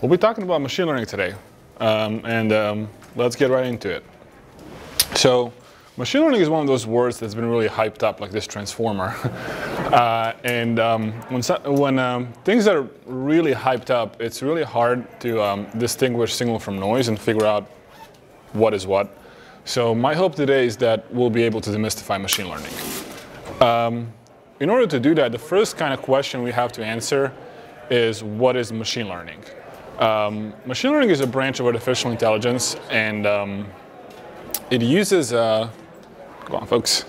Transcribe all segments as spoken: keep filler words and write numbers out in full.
We'll be talking about machine learning today, um, and um, let's get right into it. So, machine learning is one of those words that's been really hyped up, like this transformer. uh, and um, when, so, when um, things are really hyped up, it's really hard to um, distinguish signal from noise and figure out what is what. So my hope today is that we'll be able to demystify machine learning. Um, in order to do that, the first kind of question we have to answer is, what is machine learning? Um, machine learning is a branch of artificial intelligence, and um, it uses, uh, go on folks,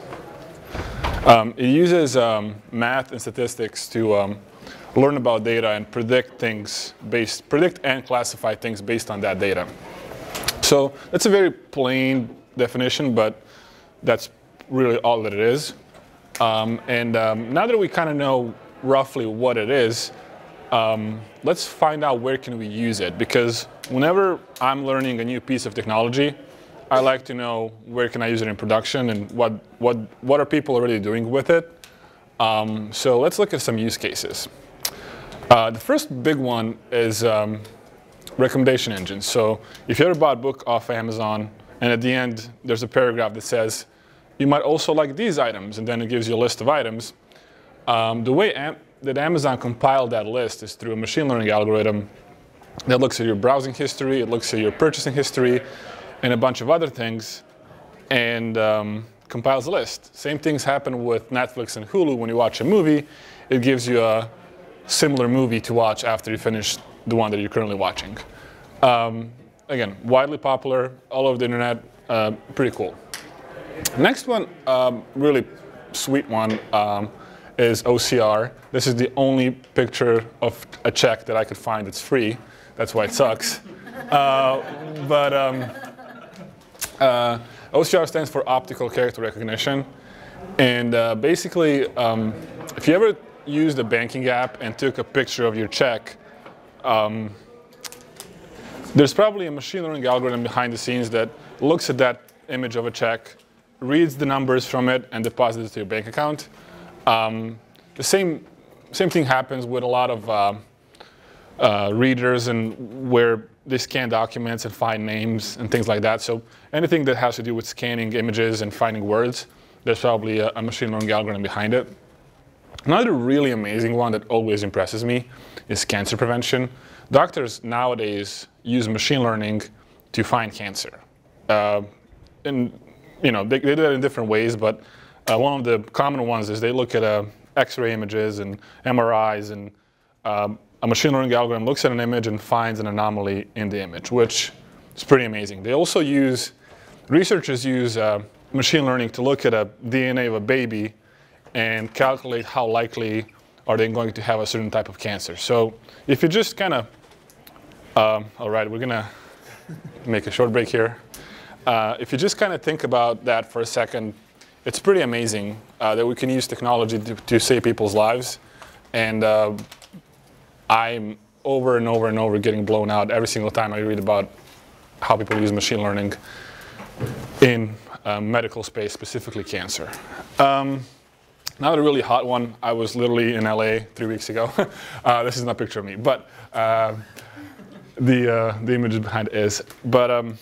um, it uses um, math and statistics to um, learn about data and predict things based, predict and classify things based on that data. So that's a very plain definition, but that's really all that it is. Um, and um, now that we kind of know roughly what it is, Um, let's find out where can we use it, because whenever I'm learning a new piece of technology, I like to know where can I use it in production and what, what, what are people already doing with it. Um, so let's look at some use cases. Uh, the first big one is um, recommendation engines. So if you ever bought a book off Amazon and at the end there's a paragraph that says, you might also like these items, and then it gives you a list of items, um, the way Am that Amazon compiled that list is through a machine learning algorithm that looks at your browsing history, it looks at your purchasing history, and a bunch of other things, and um, compiles a list. Same things happen with Netflix and Hulu. When you watch a movie, it gives you a similar movie to watch after you finish the one that you're currently watching. Um, again, widely popular, all over the internet, uh, pretty cool. Next one, um, really sweet one, um, is O C R. This is the only picture of a check that I could find that's free. That's why it sucks. Uh, but um, uh, O C R stands for optical character recognition. And uh, basically, um, if you ever used a banking app and took a picture of your check, um, there's probably a machine learning algorithm behind the scenes that looks at that image of a check, reads the numbers from it, and deposits it to your bank account. Um, the same, same thing happens with a lot of uh, uh, readers, and where they scan documents and find names and things like that. So anything that has to do with scanning images and finding words, there's probably a, a machine learning algorithm behind it. Another really amazing one that always impresses me is cancer prevention. Doctors nowadays use machine learning to find cancer. Uh, and you know, they, they do it in different ways, but Uh, one of the common ones is they look at uh, X-ray images and M R Is, and um, a machine learning algorithm looks at an image and finds an anomaly in the image, which is pretty amazing. They also use, researchers use uh, machine learning to look at a D N A of a baby and calculate how likely are they going to have a certain type of cancer. So if you just kind of, um, all right, we're gonna make a short break here. Uh, if you just kind of think about that for a second, it's pretty amazing uh, that we can use technology to, to save people's lives. And uh, I'm over and over and over getting blown out every single time I read about how people use machine learning in uh, medical space, specifically cancer. Um, another really hot one, I was literally in L A three weeks ago. uh, this is not a picture of me, but uh, the, uh, the image behind is. But um,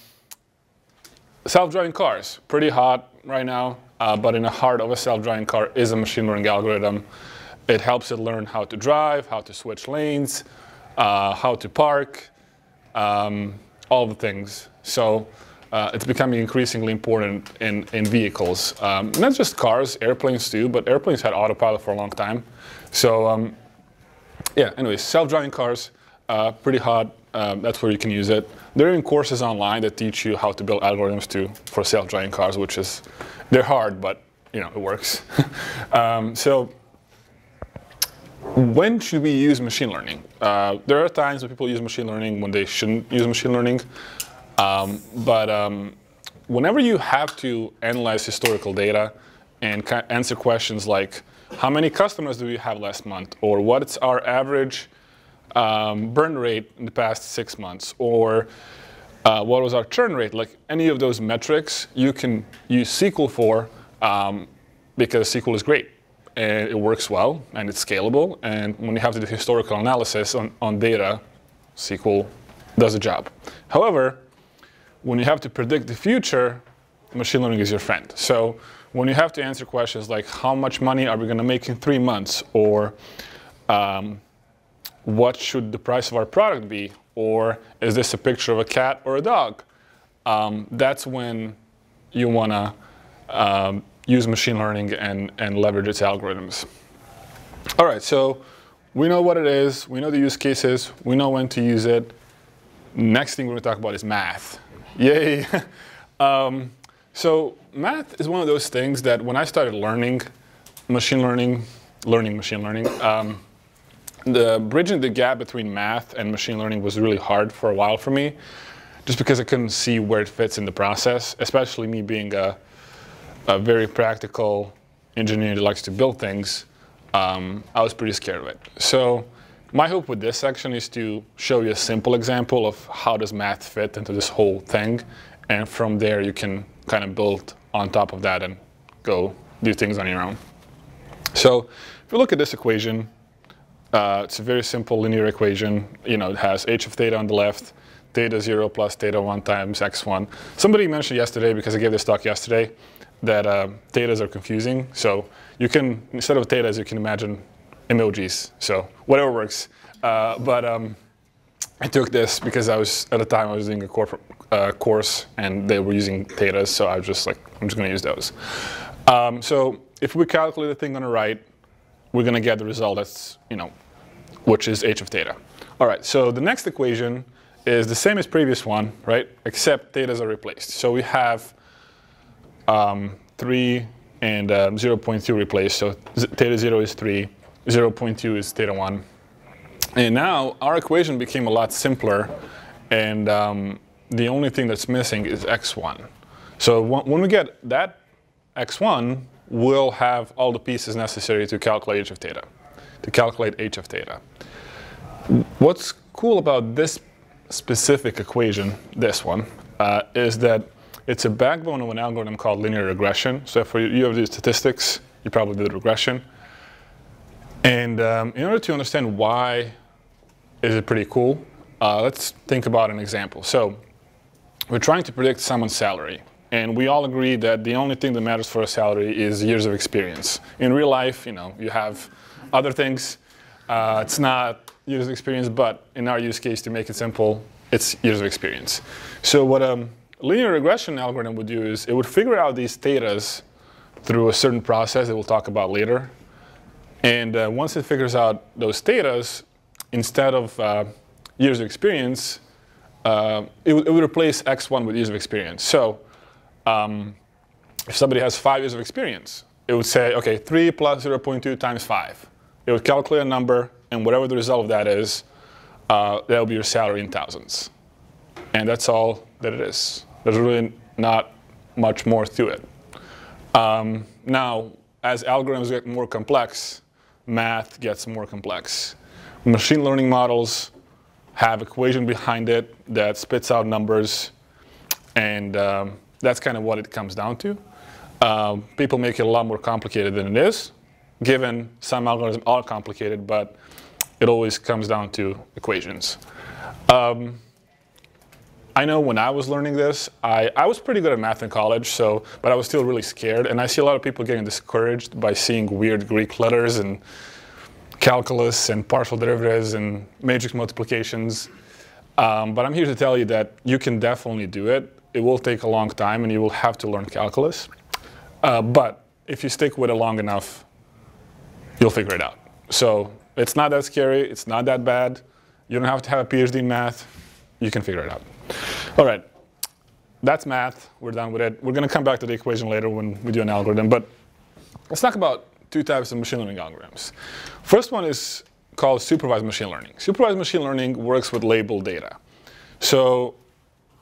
self-driving cars, pretty hot right now. Uh, but in the heart of a self-driving car is a machine learning algorithm. It helps it learn how to drive, how to switch lanes, uh, how to park, um, all the things. So uh, it's becoming increasingly important in, in vehicles. Um, not just cars, airplanes too, but airplanes had autopilot for a long time. So um, yeah, anyways, self-driving cars, uh, pretty hot. Um, that's where you can use it. There are even courses online that teach you how to build algorithms too for self-driving cars, which is, they're hard, but you know, it works. um, so when should we use machine learning? Uh, there are times when people use machine learning when they shouldn't use machine learning. Um, but um, whenever you have to analyze historical data and answer questions like, how many customers do we have last month? Or what's our average um, burn rate in the past six months? Or Uh, what was our churn rate? Like any of those metrics, you can use S Q L for um, because S Q L is great and it works well and it's scalable. And when you have to do historical analysis on, on data, S Q L does a job. However, when you have to predict the future, machine learning is your friend. So when you have to answer questions like how much money are we going to make in three months, or um, what should the price of our product be, or is this a picture of a cat or a dog, um, that's when you want to um, use machine learning and, and leverage its algorithms. All right, so we know what it is, we know the use cases, we know when to use it. Next thing we're going to talk about is math. Yay! um, so math is one of those things that when I started learning machine learning, learning machine learning, um, the bridging the gap between math and machine learning was really hard for a while for me, just because I couldn't see where it fits in the process, especially me being a, a very practical engineer that likes to build things. Um, I was pretty scared of it. So my hope with this section is to show you a simple example of how does math fit into this whole thing, and from there you can kind of build on top of that and go do things on your own. So if you look at this equation, uh, it's a very simple linear equation. You know, it has h of theta on the left, theta zero plus theta one times x one. Somebody mentioned yesterday, because I gave this talk yesterday, that uh, thetas are confusing. So you can, instead of thetas, you can imagine emojis. So whatever works. Uh, but um, I took this because I was, at the time I was doing a corporate uh, course and they were using thetas. So I was just like, I'm just going to use those. Um, so if we calculate the thing on the right, we're going to get the result that's, you know, which is h of theta. All right. So the next equation is the same as previous one, right? Except thetas are replaced. So we have um, three and uh, zero point two replaced. So theta zero is three. zero point two is theta one. And now our equation became a lot simpler, and um, the only thing that's missing is x one. So when we get that x one, we'll have all the pieces necessary to calculate h of theta, to calculate h of theta. What's cool about this specific equation, this one, uh, is that it's a backbone of an algorithm called linear regression. So if you have these statistics, you probably did regression. And um, in order to understand why is it pretty cool, uh, let's think about an example. So we're trying to predict someone's salary, and we all agree that the only thing that matters for a salary is years of experience. In real life, you know, you have other things. Uh, it's not years of experience, but in our use case, to make it simple, it's years of experience. So what a linear regression algorithm would do is it would figure out these thetas through a certain process that we'll talk about later. And uh, once it figures out those thetas, instead of uh, years of experience, uh, it, it would replace x one with years of experience. So um, if somebody has five years of experience, it would say, okay, three plus zero point two times five. It would calculate a number, and whatever the result of that is, uh, that will be your salary in thousands. And that's all that it is. There's really not much more to it. Um, now, as algorithms get more complex, math gets more complex. Machine learning models have equation behind it that spits out numbers, and um, that's kind of what it comes down to. Um, people make it a lot more complicated than it is, given some algorithms are complicated, but it always comes down to equations. Um, I know when I was learning this, I, I was pretty good at math in college, so, but I was still really scared. And I see a lot of people getting discouraged by seeing weird Greek letters and calculus and partial derivatives and matrix multiplications. Um, but I'm here to tell you that you can definitely do it. It will take a long time, and you will have to learn calculus. Uh, but if you stick with it long enough, you'll figure it out. So it's not that scary. It's not that bad. You don't have to have a PhD in math. You can figure it out. All right, that's math. We're done with it. We're going to come back to the equation later when we do an algorithm. But let's talk about two types of machine learning algorithms. First one is called supervised machine learning. Supervised machine learning works with labeled data. So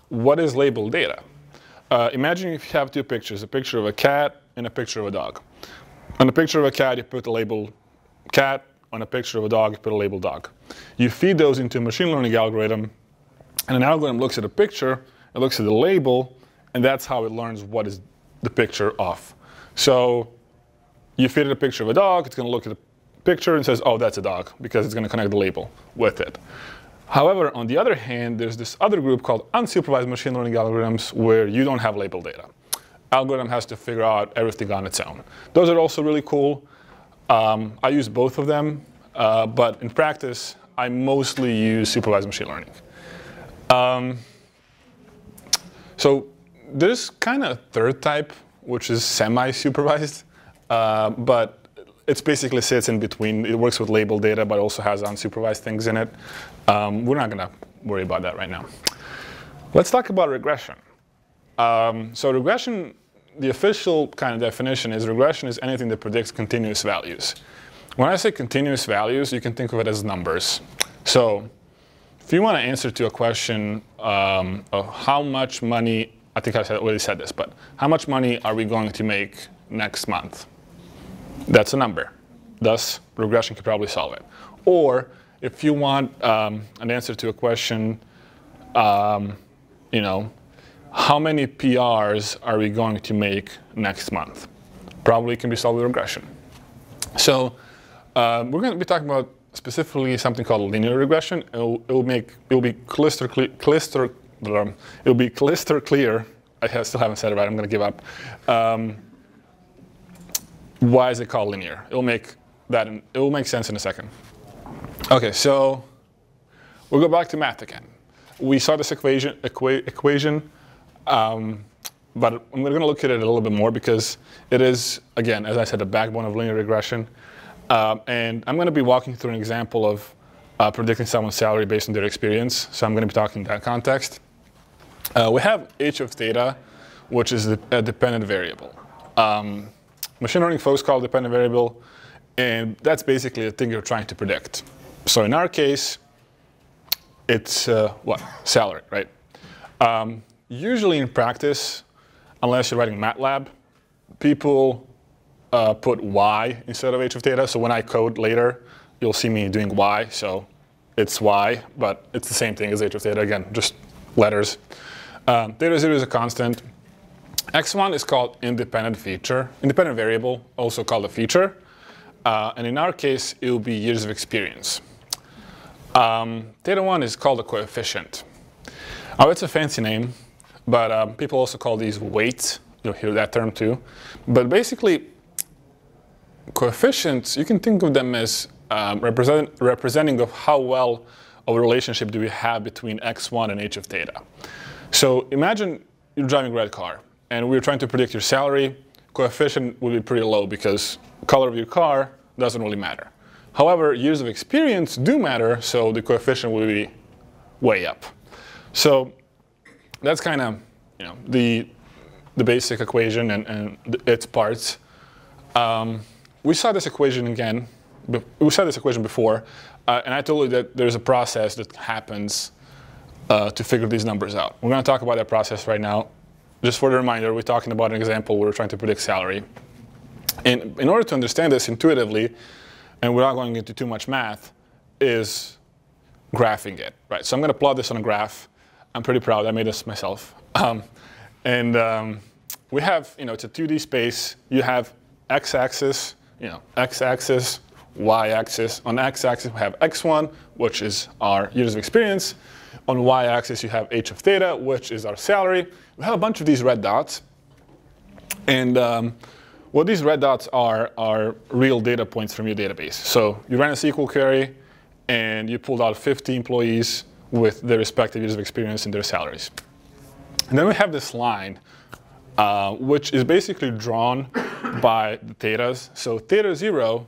what is labeled data? Uh, imagine if you have two pictures, a picture of a cat and a picture of a dog. On the picture of a cat, you put the label cat. On a picture of a dog, you put a label dog. You feed those into a machine learning algorithm. And an algorithm looks at a picture, it looks at the label, and that's how it learns what is the picture of. So you feed it a picture of a dog, it's going to look at the picture and says, oh, that's a dog, because it's going to connect the label with it. However, on the other hand, there's this other group called unsupervised machine learning algorithms where you don't have labeled data. Algorithm has to figure out everything on its own. Those are also really cool. Um, I use both of them, uh, but in practice, I mostly use supervised machine learning. Um, so there's kind of a third type, which is semi-supervised, uh, but it basically sits in between. It works with labeled data, but also has unsupervised things in it. Um, we're not going to worry about that right now. Let's talk about regression. Um, so regression, the official kind of definition is regression is anything that predicts continuous values. When I say continuous values, you can think of it as numbers. So if you want to answer to a question um, of how much money, I think I already said this, but how much money are we going to make next month? That's a number. Thus, regression could probably solve it. Or if you want um, an answer to a question, um, you know, how many P Rs are we going to make next month? Probably can be solved with regression. So uh, we're going to be talking about specifically something called linear regression. It'll, it'll make it'll be cluster cluster it'll be cluster clear. I still haven't said it right. I'm going to give up. Um, Why is it called linear? It'll make that in, it'll make sense in a second. Okay, so we'll go back to math again. We saw this equation, equa equation, um, but I'm going to look at it a little bit more because it is, again, as I said, the backbone of linear regression. Um, and I'm going to be walking through an example of uh, predicting someone's salary based on their experience. So I'm going to be talking in that context. Uh, we have h of theta, which is a dependent variable. Um, Machine learning folks call it dependent variable, and that's basically the thing you're trying to predict. So in our case, it's uh, what? Salary, right? Um, usually in practice, unless you're writing MATLAB, people uh, put y instead of h of theta. So when I code later, you'll see me doing y. So it's y, but it's the same thing as h of theta. Again, just letters. Um, theta zero is a constant. X one is called independent feature, independent variable, also called a feature. Uh, and in our case, it will be years of experience. Um, theta one is called a coefficient. Oh, it's a fancy name, but um, people also call these weights. You'll hear that term too. But basically, coefficients, you can think of them as um, represent, representing of how well of a relationship do we have between X one and h of theta. So imagine you're driving a red car, and we were trying to predict your salary. Coefficient would be pretty low because color of your car doesn't really matter. However, years of experience do matter, so the coefficient will be way up. So that's kind of, you know, the the basic equation and, and its parts. Um, we saw this equation again. We saw this equation before, uh, and I told you that there's a process that happens uh, to figure these numbers out. We're going to talk about that process right now. Just for the reminder, we're talking about an example where we're trying to predict salary. And in order to understand this intuitively, and we're not going into too much math, is graphing it. Right? So I'm going to plot this on a graph. I'm pretty proud. I made this myself. Um, and um, we have, you know, it's a two D space. You have x-axis, you know, x-axis, y-axis. On x-axis, we have x one, which is our years of experience. On y-axis, you have h of theta, which is our salary. We have a bunch of these red dots. And um, what these red dots are, are real data points from your database. So you ran a S Q L query, and you pulled out fifty employees with their respective years of experience and their salaries. And then we have this line, uh, which is basically drawn by the thetas. So theta zero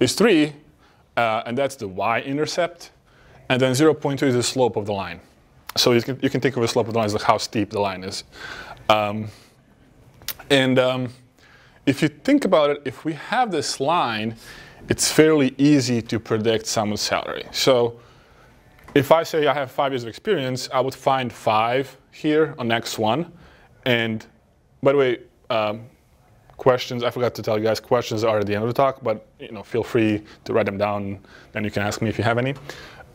is three, uh, and that's the y-intercept. And then zero point two is the slope of the line. So you can, you can think of the slope of the line as like how steep the line is. Um, and um, if you think about it, if we have this line, it's fairly easy to predict someone's salary. So if I say I have five years of experience, I would find five here on X one. And by the way, um, questions, I forgot to tell you guys, questions are at the end of the talk, but you know, feel free to write them down, and you can ask me if you have any.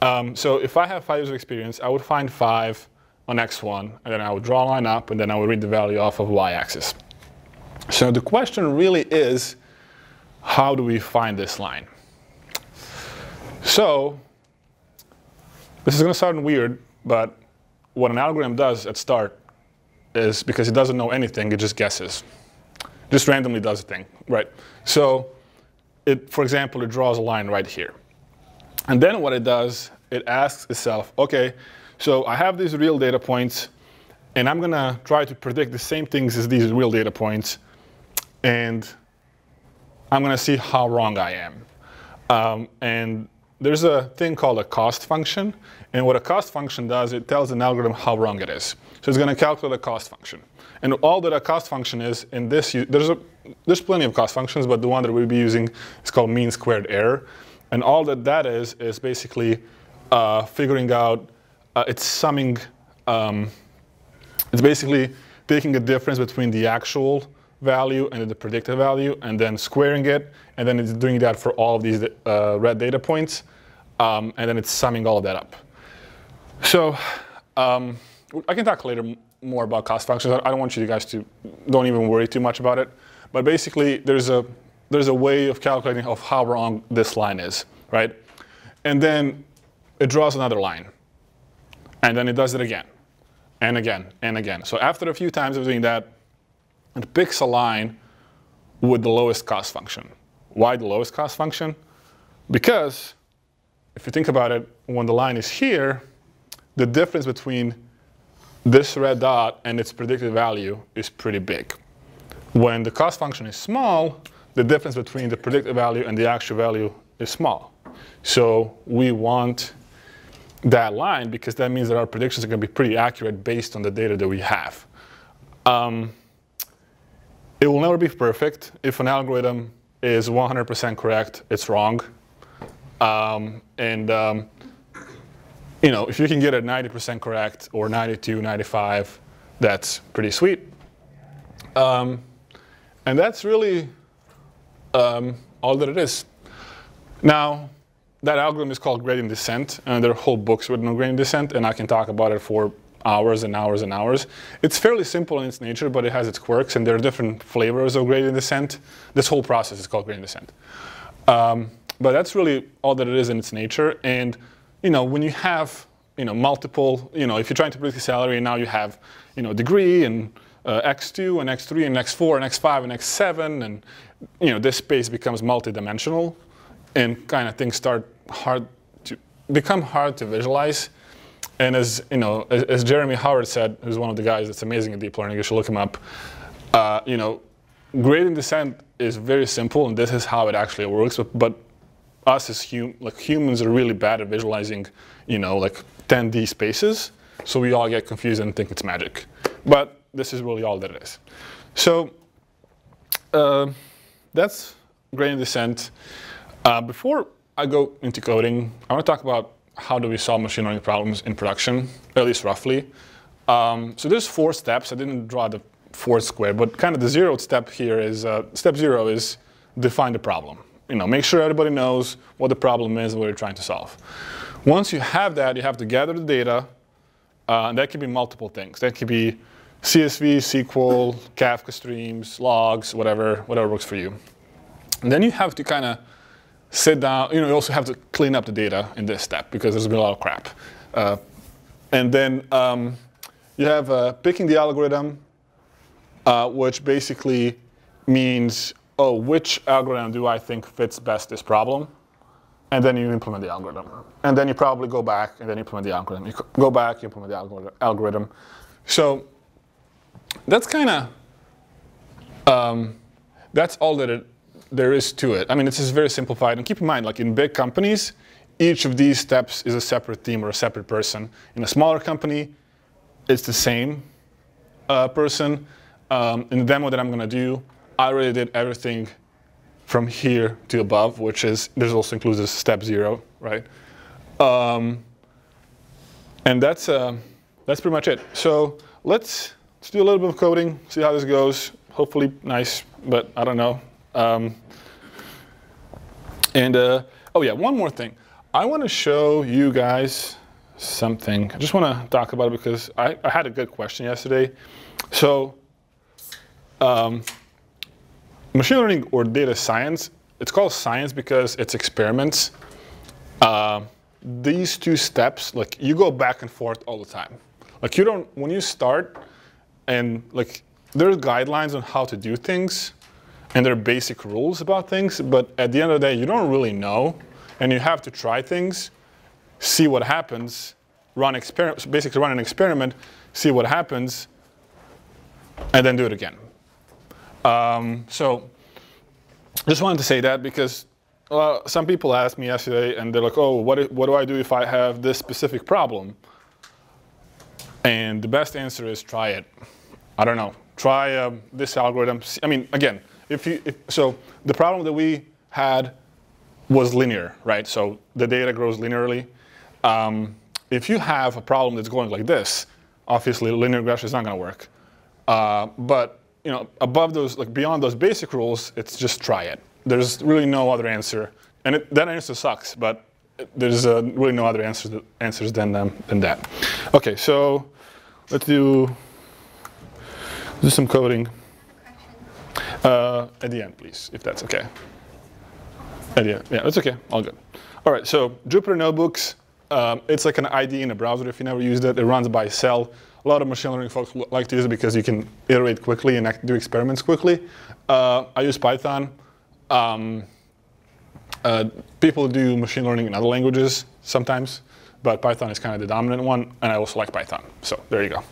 Um, so if I have five years of experience, I would find five on X one, and then I would draw a line up, and then I would read the value off of y-axis. So the question really is, how do we find this line? So This is going to sound weird, but what an algorithm does at start is, because it doesn't know anything, it just guesses. Just randomly does a thing, right? So it, for example, it draws a line right here. And then what it does, it asks itself, okay, so I have these real data points, and I'm going to try to predict the same things as these real data points, and I'm going to see how wrong I am. Um, and there's a thing called a cost function. And what a cost function does, it tells an algorithm how wrong it is. So it's going to calculate a cost function. And all that a cost function is, in this, there's, a, there's plenty of cost functions, but the one that we'll be using is called mean squared error. And all that that is, is basically uh, figuring out, uh, it's summing, um, it's basically taking a difference between the actual value and the predicted value, and then squaring it, and then it's doing that for all of these uh, red data points, um, and then it's summing all of that up. So um, I can talk later more about cost functions. I don't want you guys to don't even worry too much about it. But basically, there's a there's a way of calculating of how wrong this line is, right? And then it draws another line, and then it does it again, and again, and again. So after a few times of doing that, it picks a line with the lowest cost function. Why the lowest cost function? Because if you think about it, when the line is here, the difference between this red dot and its predicted value is pretty big. When the cost function is small, the difference between the predicted value and the actual value is small. So we want that line because that means that our predictions are going to be pretty accurate based on the data that we have. Um, It will never be perfect. If an algorithm is one hundred percent correct, it's wrong. Um, and um, you know, if you can get it ninety percent correct or ninety-two, ninety-five, that's pretty sweet. Um, and that's really um, all that it is. Now, that algorithm is called gradient descent, and there are whole books written on gradient descent, and I can talk about it for hours and hours and hours. It's fairly simple in its nature, but it has its quirks, and there are different flavors of gradient descent. This whole process is called gradient descent. Um, but that's really all that it is in its nature. And you know, when you have you know multiple, you know, if you're trying to predict a salary, and now you have you know degree and uh, x two and x three and x four and x five and x seven, and you know this space becomes multidimensional, and kind of things start hard to become hard to visualize. And as you know, as, as Jeremy Howard said, who's one of the guys that's amazing at deep learning, you should look him up. Uh, you know, gradient descent is very simple, and this is how it actually works. But, but us as hum like humans are really bad at visualizing, you know, like ten D spaces. So we all get confused and think it's magic. But this is really all that it is. So uh, that's gradient descent. Uh, before I go into coding, I want to talk about how do we solve machine learning problems in production, at least roughly. Um, so there's four steps. I didn't draw the fourth square, but kind of the zeroth step here is, uh, step zero is define the problem. You know, make sure everybody knows what the problem is and what you're trying to solve. Once you have that, you have to gather the data, uh, and that could be multiple things. That could be C S V, S Q L, Kafka streams, logs, whatever, whatever works for you. And then you have to kind of sit down, you know, you also have to clean up the data in this step because there's been a lot of crap. Uh, and then um, you have uh, picking the algorithm, uh, which basically means, oh, which algorithm do I think fits best this problem? And then you implement the algorithm. And then you probably go back and then implement the algorithm. You go back, you implement the algorithm. So that's kind of, um, that's all that it there is to it. I mean, this is very simplified. And keep in mind, like in big companies, each of these steps is a separate team or a separate person. In a smaller company, it's the same uh, person. Um, in the demo that I'm going to do, I already did everything from here to above, which is, this also includes this step zero, right? Um, and that's, uh, that's pretty much it. So let's, let's do a little bit of coding, see how this goes. Hopefully nice, but I don't know. Um, and, uh, oh yeah, one more thing. I want to show you guys something. I just want to talk about it because I, I had a good question yesterday. So, um, machine learning or data science, it's called science because it's experiments. Uh, these two steps, like, you go back and forth all the time. Like, you don't, when you start, and like, there are guidelines on how to do things, and there are basic rules about things, but at the end of the day, you don't really know, and you have to try things, see what happens, run experiments, basically run an experiment, see what happens, and then do it again. Um, so, just wanted to say that because uh, some people asked me yesterday, and they're like, "Oh, what what do I do if I have this specific problem?" And the best answer is try it. I don't know. Try um, this algorithm. I mean, again, if you if, so the problem that we had was linear, right? So the data grows linearly. Um, if you have a problem that's going like this, obviously linear regression is not going to work. Uh, but you know, above those, like beyond those basic rules, it's just try it. There's really no other answer, and it, that answer sucks. But there's uh, really no other answers that, answers than um, than that. Okay, so let's do let's do some coding uh, at the end, please, if that's okay. At the end, yeah, that's okay. All good. All right, so Jupyter Notebooks. Um, it's like an I D E in a browser. If you never used it, it runs by Excel. A lot of machine learning folks like to use it because you can iterate quickly and do experiments quickly. Uh, I use Python. Um, uh, people do machine learning in other languages sometimes, but Python is kind of the dominant one, and I also like Python. So there you go.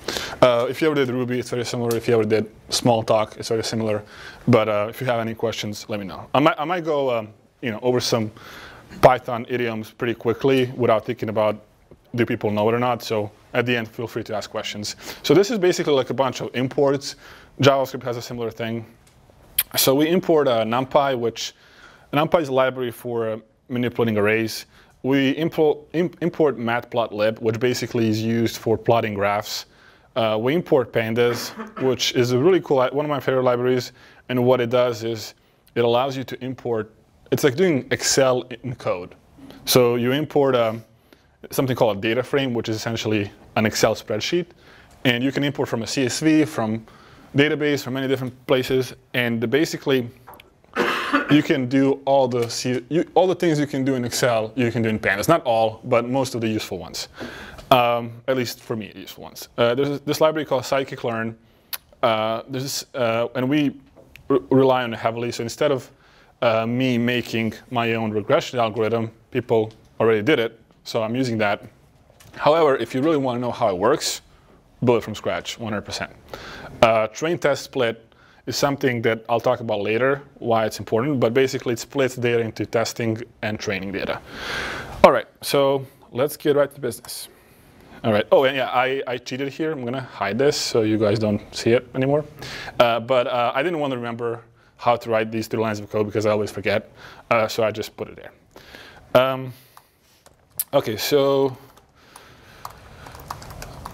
Uh, if you ever did Ruby, it's very similar. If you ever did Smalltalk, it's very similar. But uh, if you have any questions, let me know. I might, I might go um, you know, over some Python idioms pretty quickly without thinking about do people know it or not. So at the end, feel free to ask questions. So this is basically like a bunch of imports. JavaScript has a similar thing. So we import uh, NumPy, which NumPy is a library for uh, manipulating arrays. We import, imp, import matplotlib, which basically is used for plotting graphs. Uh, we import pandas, which is a really cool, one of my favorite libraries. And what it does is it allows you to import. It's like doing Excel in code. So you import um, something called a data frame, which is essentially an Excel spreadsheet. And you can import from a C S V, from database, from many different places. And basically, you can do all the, C you, all the things you can do in Excel, you can do in pandas. Not all, but most of the useful ones. Um, at least for me, useful ones. Uh, there's this library called Scikit-Learn. Uh, uh, and we re rely on it heavily. So instead of Uh, me making my own regression algorithm, people already did it, so I'm using that. However, if you really want to know how it works, build it from scratch, one hundred percent. Uh, train test split is something that I'll talk about later, why it's important, but basically it splits data into testing and training data. All right, so let's get right to business. All right, oh, and yeah, I, I cheated here. I'm going to hide this so you guys don't see it anymore. Uh, but uh, I didn't want to remember how to write these two lines of code because I always forget, uh, so I just put it there. Um, okay, so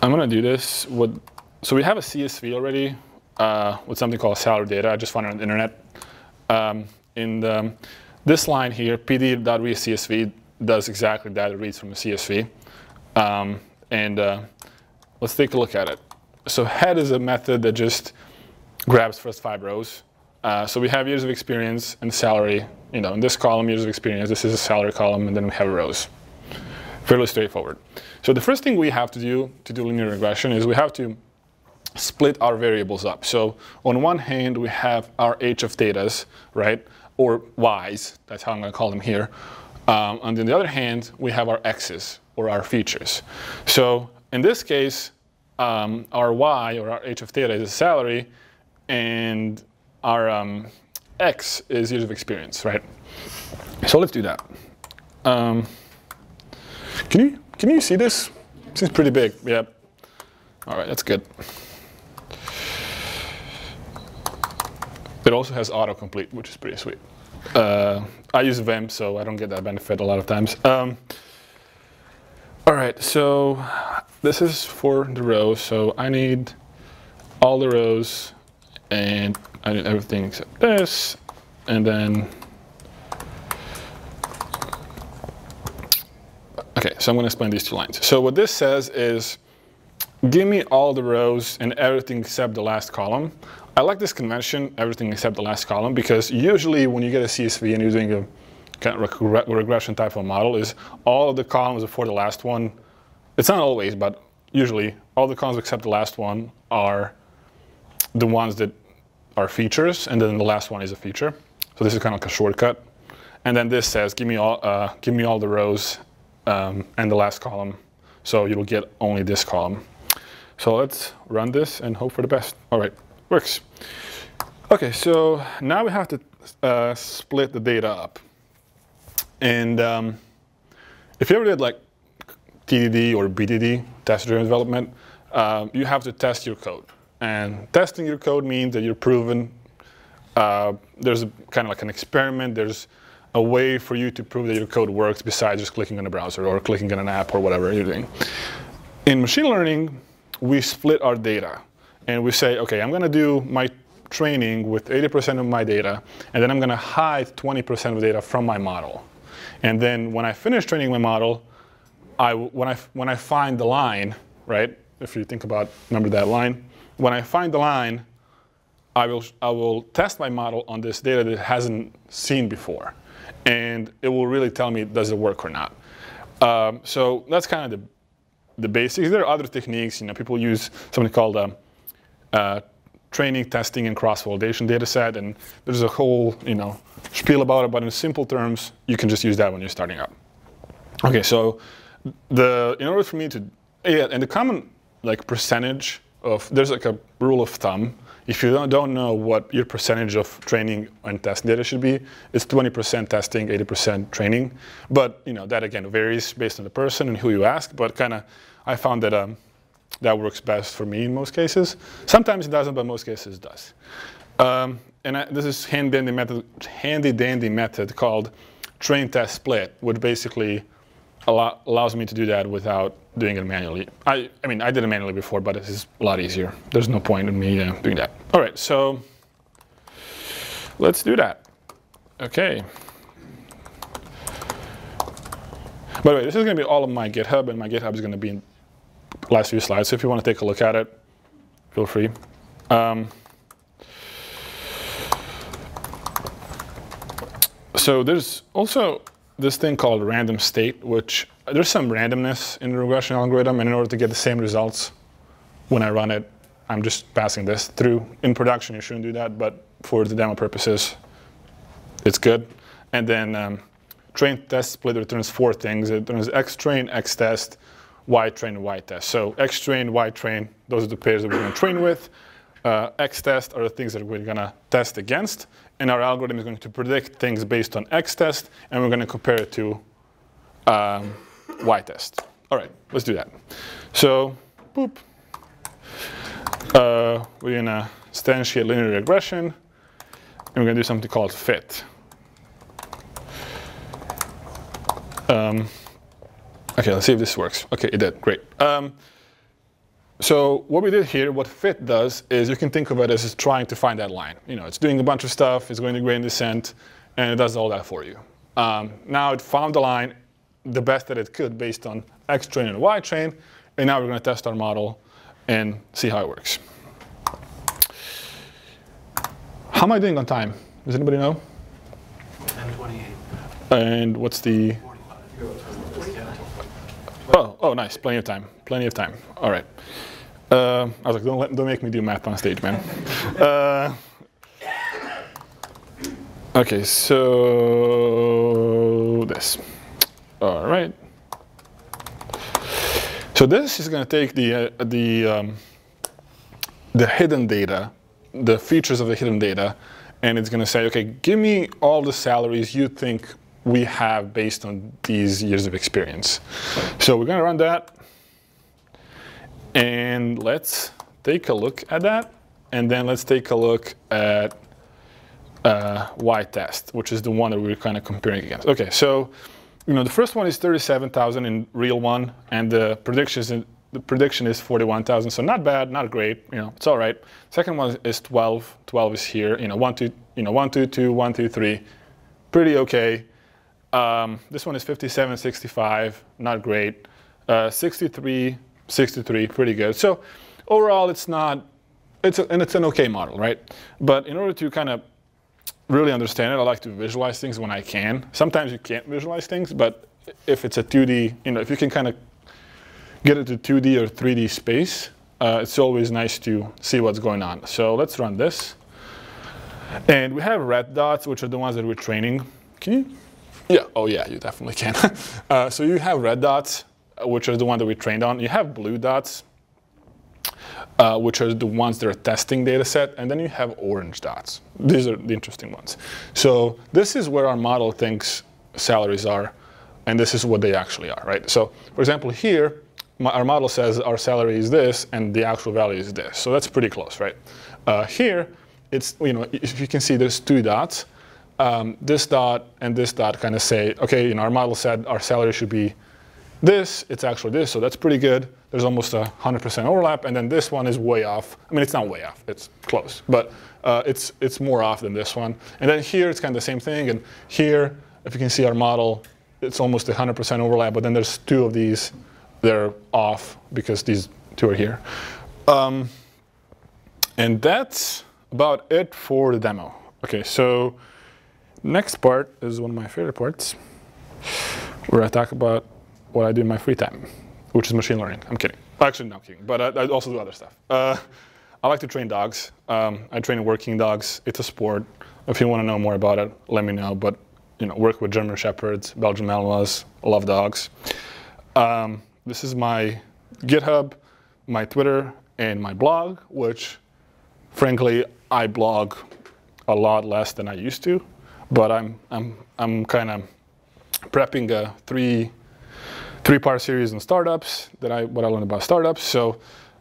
I'm gonna do this with, so we have a C S V already uh, with something called salary data. I just found it on the internet. Um, in the, this line here, pd.readCSV does exactly that. It reads from a C S V. Um, and uh, let's take a look at it. So head is a method that just grabs first five rows. Uh, so we have years of experience and salary. You know, in this column, years of experience. This is a salary column, and then we have rows. Fairly straightforward. So the first thing we have to do to do linear regression is we have to split our variables up. So on one hand, we have our h of thetas, right, or y's. That's how I'm going to call them here. Um, and on the other hand, we have our x's or our features. So in this case, um, our y or our h of theta is a salary, and our um, x is years of experience, right? So let's do that. Um, can you can you see this? This is pretty big. Yeah. All right, that's good. It also has autocomplete, which is pretty sweet. Uh, I use V A M, so I don't get that benefit a lot of times. Um, all right, so this is for the rows. So I need all the rows. And I did everything except this, and then, okay, so I'm gonna explain these two lines. So what this says is, give me all the rows and everything except the last column. I like this convention, everything except the last column, because usually when you get a C S V and you're doing a regression type of model is all of the columns before the last one. It's not always, but usually all the columns except the last one are the ones that are features, and then the last one is a feature. So this is kind of like a shortcut. And then this says, give me all, uh, give me all the rows um, and the last column. So you'll get only this column. So let's run this and hope for the best. All right, works. Okay, so now we have to uh, split the data up. And um, if you ever did like T D D or B D D, test-driven development, uh, you have to test your code. And testing your code means that you're proven. Uh, there's a, kind of like an experiment. There's a way for you to prove that your code works besides just clicking on a browser or clicking on an app or whatever you're doing. In machine learning, we split our data. And we say, OK, I'm going to do my training with eighty percent of my data. And then I'm going to hide twenty percent of data from my model. And then when I finish training my model, I, when, I, when I find the line, right, if you think about, remember that line, when I find the line, I will, I will test my model on this data that it hasn't seen before. And it will really tell me, does it work or not? Um, so that's kind of the, the basics. There are other techniques. You know, people use something called um, uh, training, testing, and cross-validation data set. And there's a whole, you know, spiel about it. But in simple terms, you can just use that when you're starting out. OK, so the in order for me to, yeah, and the common like percentage of, there's like a rule of thumb. If you don't, don't know what your percentage of training and test data should be, it's twenty percent testing, eighty percent training. But you know that again varies based on the person and who you ask. But kind of, I found that um, that works best for me in most cases. Sometimes it doesn't, but most cases it does. Um, and I, this is handy dandy method, handy dandy method called train test split, which basically allow, allows me to do that without doing it manually. I, I mean, I did it manually before, but this is a lot easier. There's no point in me uh, doing that. All right, so let's do that. Okay. By the way, this is going to be all of my GitHub, and my GitHub is going to be in the last few slides. So if you want to take a look at it, feel free. Um, so there's also this thing called random state, which there's some randomness in the regression algorithm, and in order to get the same results when I run it, I'm just passing this through. In production, you shouldn't do that, but for the demo purposes, it's good. And then um, train test split returns four things. It returns X train, X test, Y train, Y test. So X train, Y train, those are the pairs that we're going to train with. Uh, X test are the things that we're going to test against, and our algorithm is going to predict things based on X test, and we're going to compare it to um, Y test. All right, let's do that. So, boop. Uh, we're going to instantiate linear regression, and we're going to do something called fit. Um, okay, let's see if this works. Okay, it did. Great. Um, So what we did here, what fit does is you can think of it as trying to find that line. You know, it's doing a bunch of stuff, it's going to gradient descent, and it does all that for you. Um, now it found the line the best that it could based on X train and Y train, and now we're going to test our model and see how it works. How am I doing on time? Does anybody know? ten twenty-eight. And what's the? Oh, oh, nice. Plenty of time. Plenty of time. All right. Uh, I was like, don't, let, don't make me do math on stage, man. Uh, okay, so this. All right. So this is going to take the, uh, the, um, the hidden data, the features of the hidden data, and it's going to say, OK, give me all the salaries you think we have based on these years of experience. So we're going to run that. And let's take a look at that. And then let's take a look at uh, Y test, which is the one that we're kind of comparing against. OK, so you know the first one is thirty-seven thousand in real one, and the predictions in, the prediction is forty-one thousand. So not bad, not great. You know, it's all right. Second one is twelve. twelve is here. You know, one, two, you know, one, two, two, one, two, three. Pretty OK. Um, this one is fifty-seven, sixty-five, not great. Uh, sixty-three, sixty-three, pretty good. So overall, it's not, it's a, and it's an OK model, right? But in order to kind of really understand it. I like to visualize things when I can. Sometimes you can't visualize things, but if it's a two D, you know, if you can kind of get into two D or three D space, uh, it's always nice to see what's going on. So let's run this. And we have red dots, which are the ones that we're training. Can you? Yeah, oh yeah, you definitely can. uh, so you have red dots, which are the ones that we trained on. You have blue dots, uh, which are the ones that are testing data set. And then you have orange dots. These are the interesting ones. So this is where our model thinks salaries are, and this is what they actually are, right? So for example, here, my, our model says our salary is this, and the actual value is this. So that's pretty close, right? Uh, here, it's, you know, if you can see there's two dots. Um, this dot and this dot kind of say, okay, you know, our model said our salary should be this, it's actually this, so that's pretty good. There's almost a one hundred percent overlap, and then this one is way off. I mean, it's not way off, it's close, but uh, it's, it's more off than this one. And then here, it's kind of the same thing, and here, if you can see our model, it's almost one hundred percent overlap, but then there's two of these that are off because these two are here. Um, and that's about it for the demo. Okay, so next part is one of my favorite parts, where I talk about what I do in my free time, which is machine learning. I'm kidding. Actually, no, I'm kidding. But I, I also do other stuff. Uh, I like to train dogs. Um, I train working dogs. It's a sport. If you want to know more about it, let me know. But you know, work with German Shepherds, Belgian Malinois. I love dogs. Um, this is my GitHub, my Twitter, and my blog, which, frankly, I blog a lot less than I used to. But I'm I'm I'm kind of prepping a three three part series on startups that I what I learned about startups. So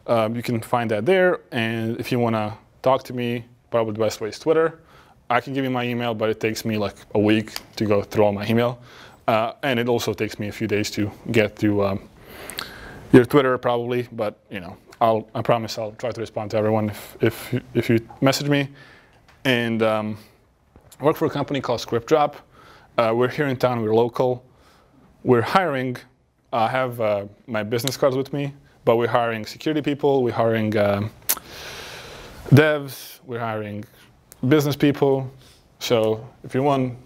um, you can find that there. And if you want to talk to me, probably the best way is Twitter. I can give you my email, but it takes me like a week to go through all my email, uh, and it also takes me a few days to get to um, your Twitter probably. But you know, I'll I promise I'll try to respond to everyone if if if you message me. And um, I work for a company called ScriptDrop. Uh, we're here in town, we're local. We're hiring, I have uh, my business cards with me, but we're hiring security people, we're hiring uh, devs, we're hiring business people. So if you want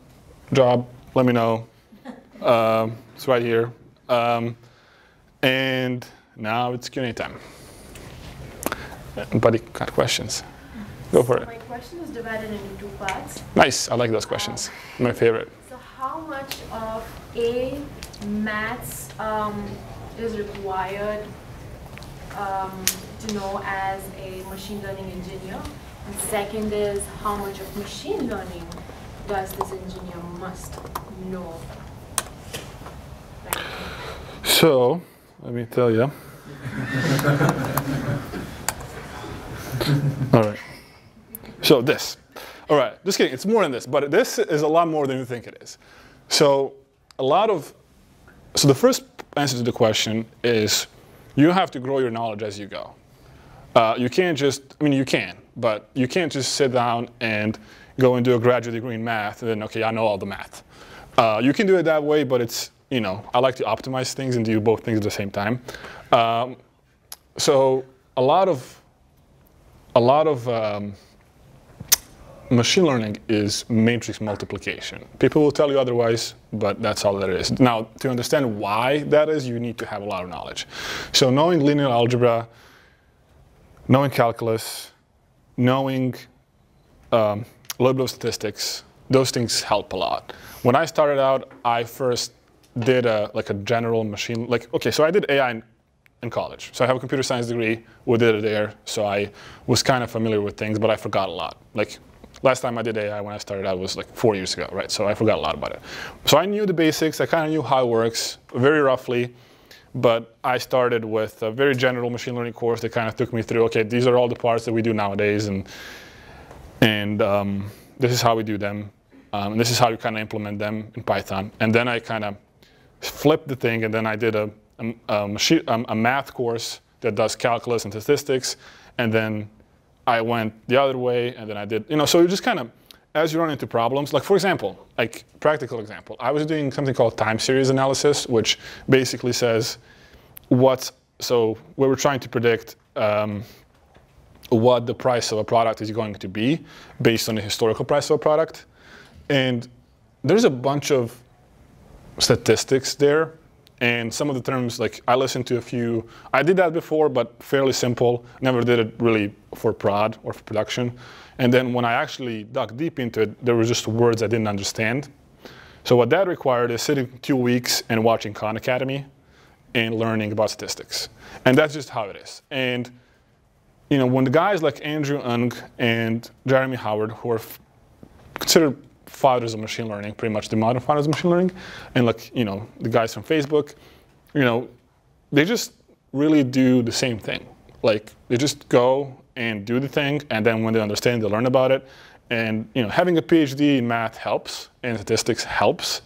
a job, let me know. Uh, it's right here. Um, and now it's Q and A time. Anybody got questions? Go for so it. My question is divided into two parts. Nice. I like those questions. Uh, my favorite. So how much of A, maths um, is required um, to know as a machine learning engineer? And second is how much of machine learning does this engineer must know? Right. So let me tell you. All right. So this, all right, just kidding, it's more than this, but this is a lot more than you think it is. So a lot of, so the first answer to the question is you have to grow your knowledge as you go. Uh, you can't just, I mean you can, but you can't just sit down and go and do a graduate degree in math and then, okay, I know all the math. Uh, you can do it that way, but it's, you know, I like to optimize things and do both things at the same time. Um, so a lot of, a lot of, um, machine learning is matrix multiplication. People will tell you otherwise, but that's all that is. Now, to understand why that is, you need to have a lot of knowledge. So knowing linear algebra, knowing calculus, knowing um, a little bit of statistics, those things help a lot. When I started out, I first did a, like a general machine, like, okay, so I did A I in, in college. So I have a computer science degree, we did it there, so I was kind of familiar with things, but I forgot a lot. Like, last time I did A I when I started out was like four years ago, right? So I forgot a lot about it. So I knew the basics, I kind of knew how it works, very roughly, but I started with a very general machine learning course that kind of took me through, okay, these are all the parts that we do nowadays, and and um, this is how we do them, um, and this is how you kind of implement them in Python. And then I kind of flipped the thing, and then I did a, a, a, machine, um, a math course that does calculus and statistics, and then I went the other way, and then I did, you know, so you just kind of, as you run into problems, like for example, like practical example, I was doing something called time series analysis, which basically says what's, so we were trying to predict um, what the price of a product is going to be based on the historical price of a product. And there's a bunch of statistics there. And some of the terms, like I listened to a few, I did that before, but fairly simple. Never did it really for prod or for production. And then when I actually dug deep into it, there were just words I didn't understand. So what that required is sitting two weeks and watching Khan Academy and learning about statistics. And that's just how it is. And you know, when the guys like Andrew Ng and Jeremy Howard, who are considered fathers of machine learning, pretty much the modern fathers of machine learning, and like, you know, the guys from Facebook, you know, they just really do the same thing. Like, they just go and do the thing, and then when they understand, they learn about it. And, you know, having a PhD in math helps, and statistics helps,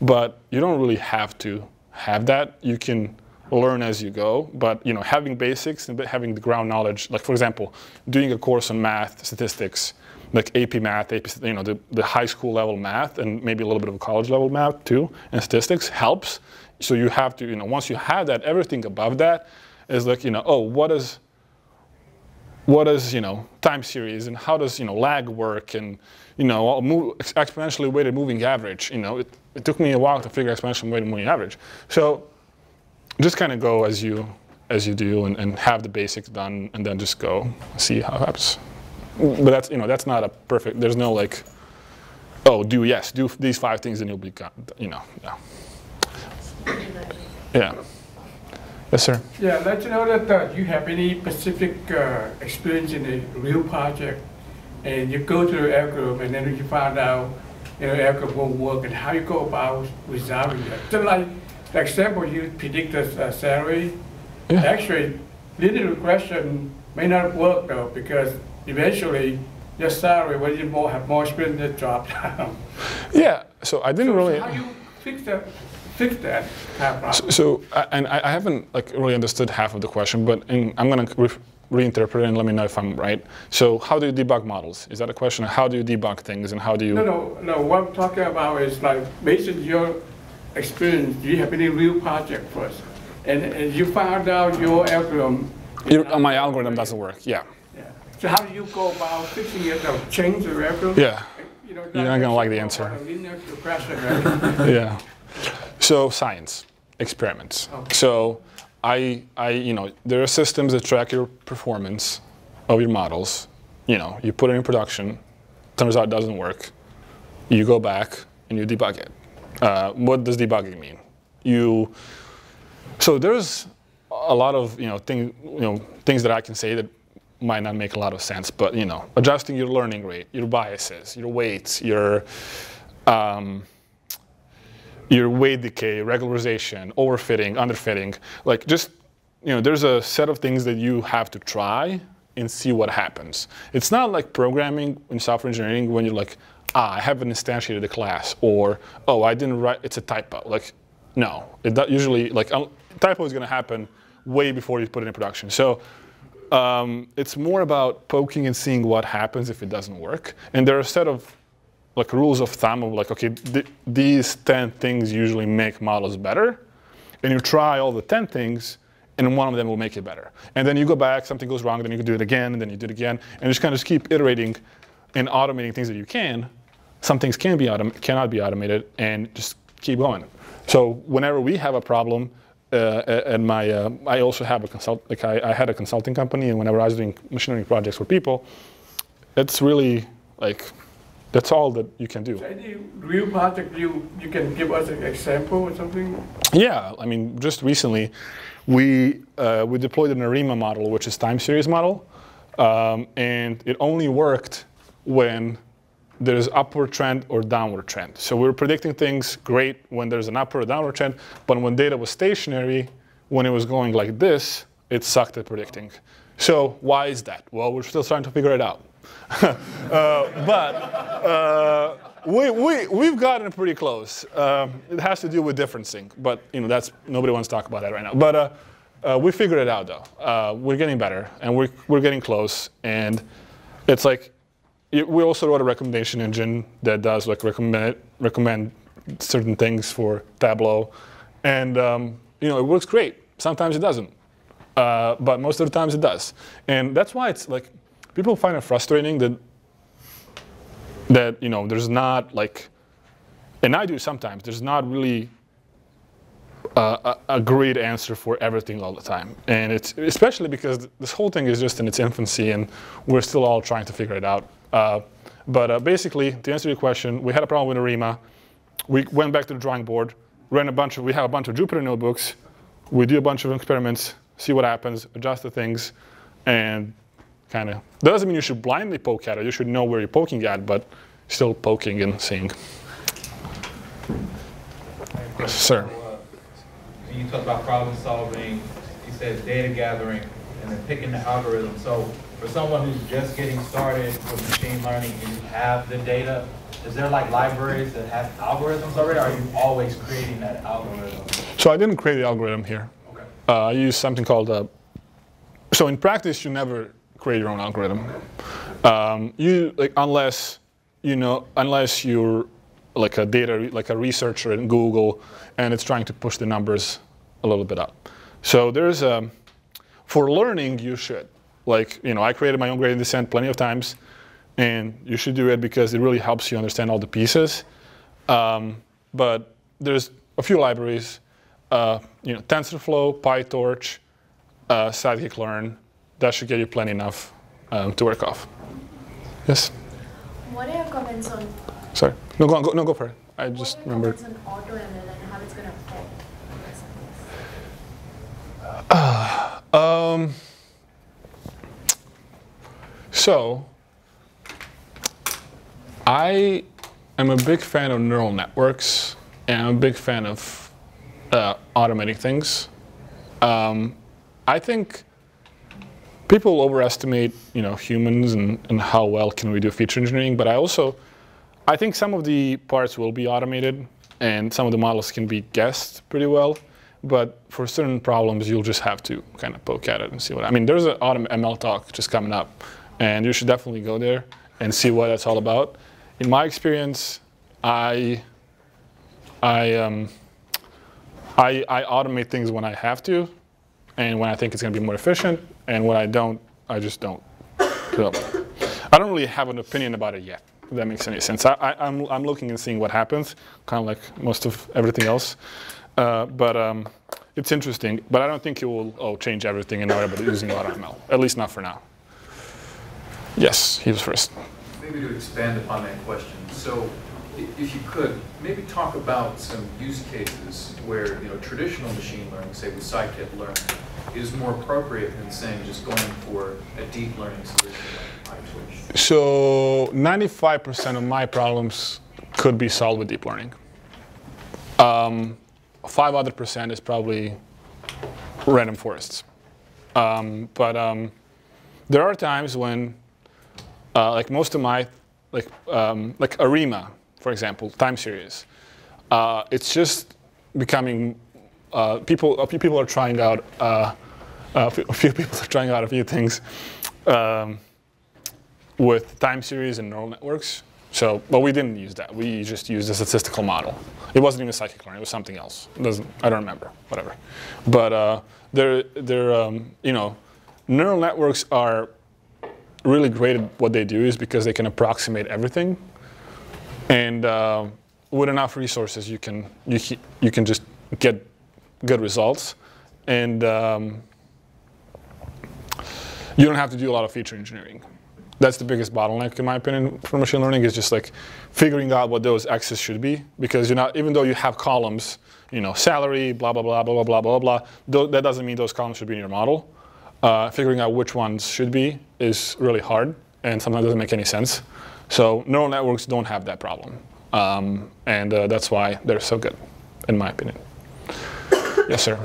but you don't really have to have that. You can learn as you go, but, you know, having basics and having the ground knowledge, like, for example, doing a course on math, statistics, like A P math, A P, you know, the, the high school level math, and maybe a little bit of college level math too, and statistics helps. So you have to, you know, once you have that, everything above that is like, you know, oh, what is, what is, you know, time series, and how does, you know, lag work, and, you know, move, exponentially weighted moving average. You know, it, it took me a while to figure exponentially weighted moving average. So just kind of go as you, as you do, and, and have the basics done, and then just go see how it happens. But that's, you know, that's not a perfect, there's no like, oh, do yes, do these five things and you'll be, you know, no. Yeah. Yes, sir? Yeah, I'd like to know that uh, you have any specific uh, experience in a real project, and you go to the algorithm, and then you find out, you know, the algorithm won't work, and how you go about resolving that. So like, for example, you predict the uh, salary. Yeah. Actually, linear regression may not work though, because eventually, your salary, when you more have more experience, it dropped down. Yeah, so I didn't so really. How do you fix that? Fix that problem? So, so and I haven't like really understood half of the question, but in, I'm going to re reinterpret it and let me know if I'm right. So, how do you debug models? Is that a question? How do you debug things, and how do you? No, no, no. What I'm talking about is like based on your experience, do you have any real project first, and, and you found out your algorithm. Your, uh, my algorithm doesn't work. Yeah. So how do you go about fixing it or change the algorithm? Yeah, you know, you're not gonna like the answer. Right? Yeah. So science, experiments. Okay. So I, I, you know, there are systems that track your performance of your models. You know, you put it in production, turns out it doesn't work. You go back and you debug it. Uh, what does debugging mean? You. So there's a lot of you know things you know things that I can say that might not make a lot of sense, but you know, adjusting your learning rate, your biases, your weights, your um, your weight decay, regularization, overfitting, underfitting, like just you know, there's a set of things that you have to try and see what happens. It's not like programming in software engineering when you're like, ah, I haven't instantiated a class, or oh, I didn't write, it's a typo. Like, no, it usually like a typo is going to happen way before you put it in production. So. Um, it's more about poking and seeing what happens if it doesn't work. And there are a set of like rules of thumb of like, okay, th these ten things usually make models better. And you try all the ten things, and one of them will make it better. And then you go back, something goes wrong, then you can do it again, and then you do it again. And just kind of just keep iterating and automating things that you can. Some things can be autom cannot be automated, and just keep going. So whenever we have a problem, Uh, and my, uh, I also have a consult. Like I, I had a consulting company, and whenever I was doing machine learning projects for people, it's really like that's all that you can do. So any real project you you can give us an example or something? Yeah, I mean, just recently, we uh, we deployed an ARIMA model, which is time series model, um, and it only worked when there's upward trend or downward trend. So we were predicting things great when there's an upward or downward trend, but when data was stationary, when it was going like this, it sucked at predicting. So why is that? Well, we're still trying to figure it out. uh, but uh, we, we, we've gotten pretty close. Um, it has to do with differencing, but you know, that's, nobody wants to talk about that right now. But uh, uh, we figured it out though. Uh, we're getting better, and we're, we're getting close, and it's like, we also wrote a recommendation engine that does like recommend recommend certain things for Tableau, and um, you know, it works great. Sometimes it doesn't. Uh, but most of the times it does. And that's why it's like, people find it frustrating that, that you know, there's not like, and I do sometimes, there's not really uh, a, a great answer for everything all the time. And it's, especially because this whole thing is just in its infancy and we're still all trying to figure it out. Uh, but uh, basically, to answer your question, we had a problem with ARIMA. We went back to the drawing board, ran a bunch of, we have a bunch of Jupyter notebooks. We do a bunch of experiments, see what happens, adjust the things, and kind of, that doesn't mean you should blindly poke at it. You should know where you're poking at, but still poking and seeing. Yes, sir. So, uh, you talk about problem solving, you said data gathering, and then picking the algorithm. So for someone who's just getting started with machine learning and you have the data, is there like libraries that have algorithms already, or are you always creating that algorithm? So I didn't create the algorithm here. Okay. Uh, I used something called a, so in practice you never create your own algorithm. Um, you like unless you know unless you're like a data like a researcher in Google and it's trying to push the numbers a little bit up. So there's a, for learning you should like you know I created my own gradient descent plenty of times. And you should do it because it really helps you understand all the pieces. Um, but there's a few libraries, uh, you know, TensorFlow, PyTorch, uh, Scikit-Learn. That should get you plenty enough um, to work off. Yes. What are your comments on? Sorry, no, go on, go, no, go for it. I just remembered. What are your comments on AutoML and how it's going to affect uh, Um. So. I am a big fan of neural networks, and I'm a big fan of uh, automating things. Um, I think people overestimate, you know, humans and, and how well can we do feature engineering. But I also, I think some of the parts will be automated, and some of the models can be guessed pretty well. But for certain problems, you'll just have to kind of poke at it and see what. I mean, there's an AutoML talk just coming up, and you should definitely go there and see what that's all about. In my experience, I I, um, I I automate things when I have to, and when I think it's going to be more efficient, and when I don't, I just don't. So, I don't really have an opinion about it yet, if that makes any sense. I, I, I'm, I'm looking and seeing what happens, kind of like most of everything else. Uh, but um, it's interesting, but I don't think it will oh, change everything in order but using AutoML, at least not for now. Yes, he was first. Maybe to expand upon that question. So if you could, maybe talk about some use cases where you know traditional machine learning, say with Scikit-Learn, is more appropriate than saying just going for a deep learning solution like PyTorch. So ninety-five percent of my problems could be solved with deep learning. Um, five other percent is probably random forests. Um, but um, there are times when Uh, like most of my, like um, like ARIMA, for example, time series, uh, it's just becoming uh, people. A few people are trying out. Uh, a few people are trying out a few things um, with time series and neural networks. So, but we didn't use that. We just used a statistical model. It wasn't even Scikit-Learn. It was something else. It doesn't I don't remember. Whatever. But uh, they're they're um, you know, neural networks are really great at what they do is because they can approximate everything, and uh, with enough resources, you can you you can just get good results, and um, you don't have to do a lot of feature engineering. That's the biggest bottleneck, in my opinion, for machine learning is just like figuring out what those X's should be, because you're not even though you have columns, you know, salary, blah blah blah blah blah blah blah. Th that doesn't mean those columns should be in your model. Uh, figuring out which ones should be is really hard, and sometimes doesn't make any sense. So neural networks don't have that problem, um, and uh, that's why they're so good, in my opinion. Yes, sir.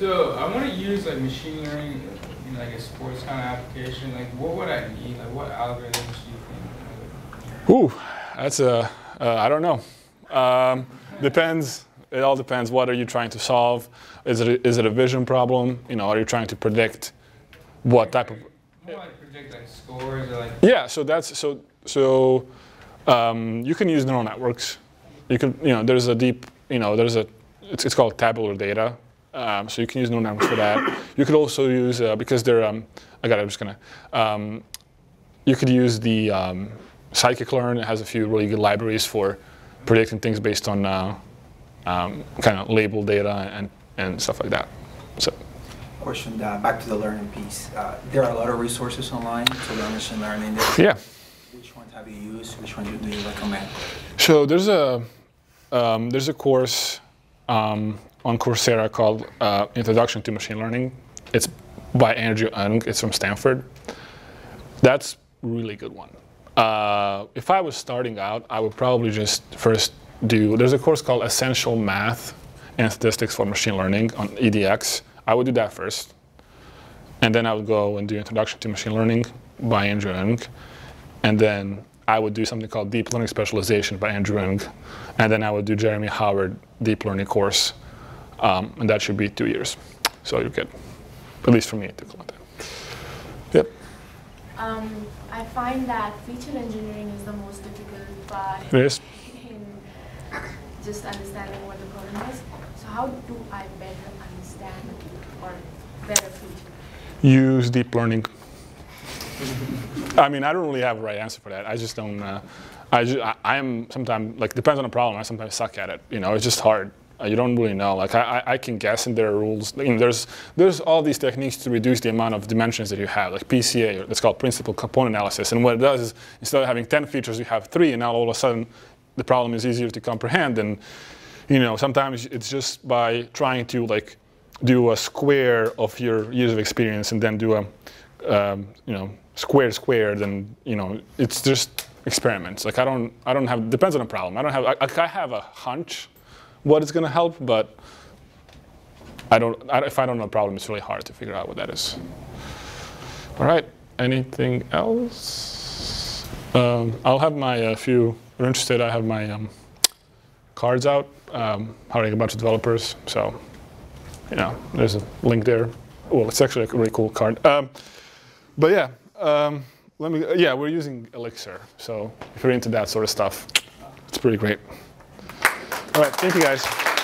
So I want to use like machine learning, you know, like a sports kind of application. Like, what would I need? Like, what algorithms do you think? Ooh, that's a uh, I don't know. Um, depends. It all depends. What are you trying to solve? Is it a, is it a vision problem? You know, are you trying to predict what type of? More like predict like scores or like. Yeah, so that's so so. Um, you can use neural networks. You can you know there's a deep you know there's a it's, it's called tabular data Um, so you can use no nouns for that. You could also use, uh, because they're, um, I got it, I'm just gonna, um, you could use the um, Scikit-Learn. It has a few really good libraries for predicting things based on uh, um, kind of label data and, and stuff like that. So. Question uh, back to the learning piece. Uh, there are a lot of resources online to learn machine learning. This. Yeah. Which ones have you used? Which ones do you recommend? So there's a, um, there's a course um, on Coursera called uh, Introduction to Machine Learning. It's by Andrew Ng. It's from Stanford. That's a really good one. Uh, if I was starting out, I would probably just first do, there's a course called Essential Math and Statistics for Machine Learning on E D X. I would do that first. And then I would go and do Introduction to Machine Learning by Andrew Ng. And then I would do something called Deep Learning Specialization by Andrew Ng. And then I would do Jeremy Howard Deep Learning course. Um, and that should be two years. So you're good. At least for me, it took a long time. Yep. Um, I find that feature engineering is the most difficult part yes. in just understanding what the problem is. So how do I better understand or better feature? Use deep learning. I mean, I don't really have a right answer for that. I just don't, uh, I, just, I I'm sometimes, like, depends on the problem. I sometimes suck at it. You know, it's just hard. You don't really know. Like I, I can guess, and there are rules. I mean, there's there's all these techniques to reduce the amount of dimensions that you have, like P C A. That's called principal component analysis. And what it does is instead of having ten features, you have three, and now all of a sudden, the problem is easier to comprehend. And you know, sometimes it's just by trying to like do a square of your user experience, and then do a um, you know square squared, and you know, it's just experiments. Like I don't I don't have depends on the problem. I don't have I, I have a hunch what is going to help, but I don't, I, if I don't know a problem, it's really hard to figure out what that is. All right, anything else? Um, I'll have my, uh, if you are interested, I have my um, cards out, um, hiring a bunch of developers. So, you know, there's a link there. Well, it's actually a really cool card. Um, but yeah, um, let me, yeah, we're using Elixir. So if you're into that sort of stuff, it's pretty great. All right, thank you guys.